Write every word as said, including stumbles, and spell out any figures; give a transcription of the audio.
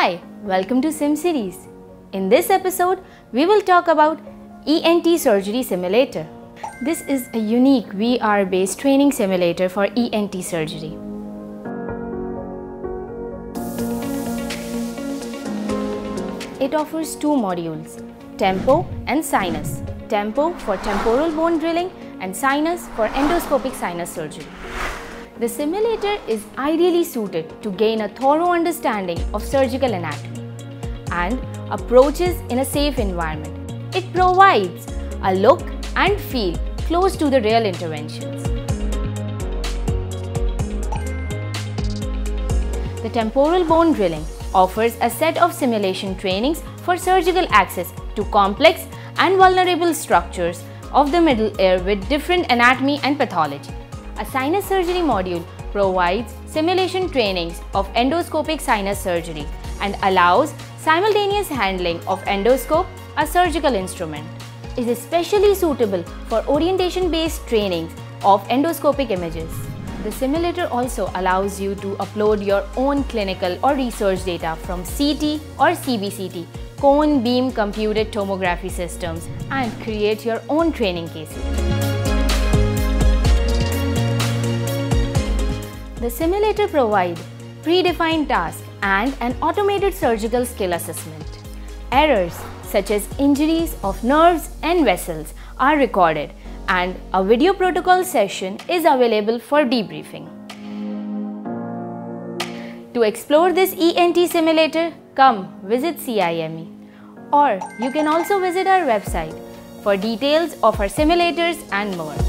Hi, welcome to Sim Series. In this episode, we will talk about E N T Surgery Simulator. This is a unique V R-based training simulator for E N T surgery. It offers two modules, Tempo and Sinus. Tempo for temporal bone drilling and Sinus for endoscopic sinus surgery. The simulator is ideally suited to gain a thorough understanding of surgical anatomy and approaches in a safe environment. It provides a look and feel close to the real interventions. The temporal bone drilling offers a set of simulation trainings for surgical access to complex and vulnerable structures of the middle ear with different anatomy and pathology. A sinus surgery module provides simulation trainings of endoscopic sinus surgery and allows simultaneous handling of endoscope, a surgical instrument. It is especially suitable for orientation-based trainings of endoscopic images. The simulator also allows you to upload your own clinical or research data from C T or C B C T, cone beam computed tomography systems, and create your own training cases. The simulator provides predefined tasks and an automated surgical skill assessment. Errors such as injuries of nerves and vessels are recorded, and a video protocol session is available for debriefing. To explore this E N T simulator, come visit C I M E, or you can also visit our website for details of our simulators and more.